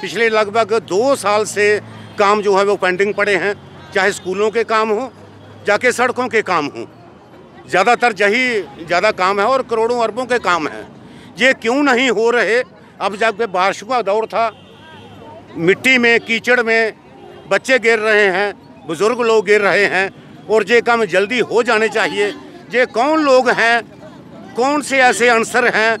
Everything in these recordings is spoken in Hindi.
पिछले लगभग 2 साल से काम जो है वो पेंडिंग पड़े हैं, चाहे स्कूलों के काम हो जाके सड़कों के काम हो, ज़्यादातर यही ज़्यादा काम है और करोड़ों अरबों के काम हैं। ये क्यों नहीं हो रहे? अब जब बारिश का दौर था, मिट्टी में कीचड़ में बच्चे गिर रहे हैं, बुज़ुर्ग लोग गिर रहे हैं और ये काम जल्दी हो जाने चाहिए। ये कौन लोग हैं, कौन से ऐसे अनसर हैं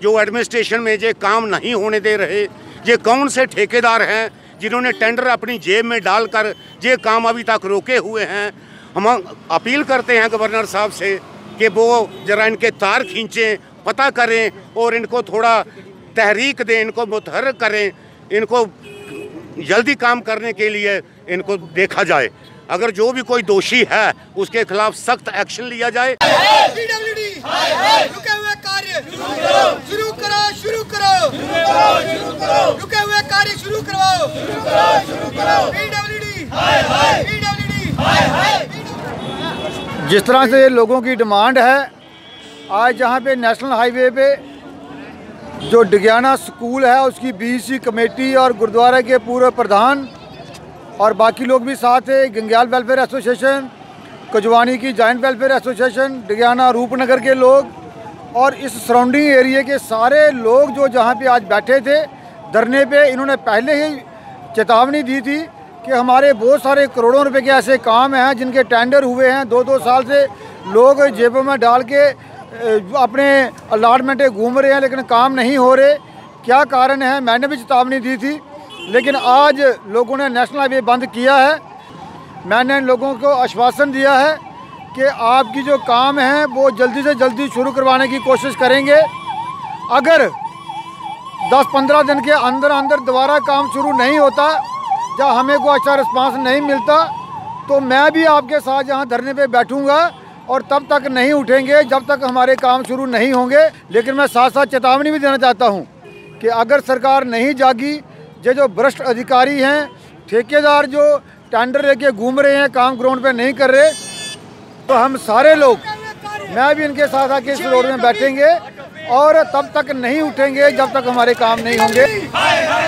जो एडमिनिस्ट्रेशन में ये काम नहीं होने दे रहे? ये कौन से ठेकेदार हैं जिन्होंने टेंडर अपनी जेब में डालकर ये काम अभी तक रोके हुए हैं? हम अपील करते हैं गवर्नर साहब से कि वो जरा इनके तार खींचें, पता करें और इनको थोड़ा तहरीक दें, इनको मुतहर्र करें, इनको जल्दी काम करने के लिए इनको देखा जाए। अगर जो भी कोई दोषी है उसके खिलाफ सख्त एक्शन लिया जाए। पीडब्ल्यूडी रुके हुए कार्य शुरू करो, शुरू करो, रुके हुए कार्य शुरू करवाओ, शुरू करो। पीडब्ल्यूडी जिस तरह से लोगों की डिमांड है, आज जहां पे नेशनल हाईवे पे जो डिगियाना स्कूल है उसकी बीसी कमेटी और गुरुद्वारा के पूर्व प्रधान और बाकी लोग भी साथ है, गंग्याल वेलफेयर एसोसिएशन, कुजवानी की joint welfare association, Digiana Rupnagar के लोग और इस सराउंडिंग एरिया के सारे लोग जो जहां पे आज बैठे थे धरने पे, इन्होंने पहले ही चेतावनी दी थी कि हमारे बहुत सारे करोड़ों रुपए के ऐसे काम हैं जिनके टेंडर हुए हैं, 2-2 साल से लोग जेबों में डाल के अपने अलाटमेंटें घूम रहे हैं लेकिन काम नहीं हो रहे। क्या कारण है? मैंने भी चेतावनी दी थी लेकिन आज लोगों ने नेशनल हाईवे बंद किया है। मैंने लोगों को आश्वासन दिया है कि आपकी जो काम है वो जल्दी से जल्दी शुरू करवाने की कोशिश करेंगे। अगर 10-15 दिन के अंदर अंदर दोबारा काम शुरू नहीं होता या हमें कोई अच्छा रिस्पांस नहीं मिलता तो मैं भी आपके साथ यहाँ धरने पे बैठूँगा और तब तक नहीं उठेंगे जब तक हमारे काम शुरू नहीं होंगे। लेकिन मैं साथ साथ चेतावनी भी देना चाहता हूँ कि अगर सरकार नहीं जागी, ये जो भ्रष्ट अधिकारी हैं, ठेकेदार जो टेंडर लेके घूम रहे हैं, काम ग्राउंड पे नहीं कर रहे, तो हम सारे लोग, मैं भी इनके साथ आके इस रोड में बैठेंगे और तब तक नहीं उठेंगे जब तक हमारे काम नहीं होंगे।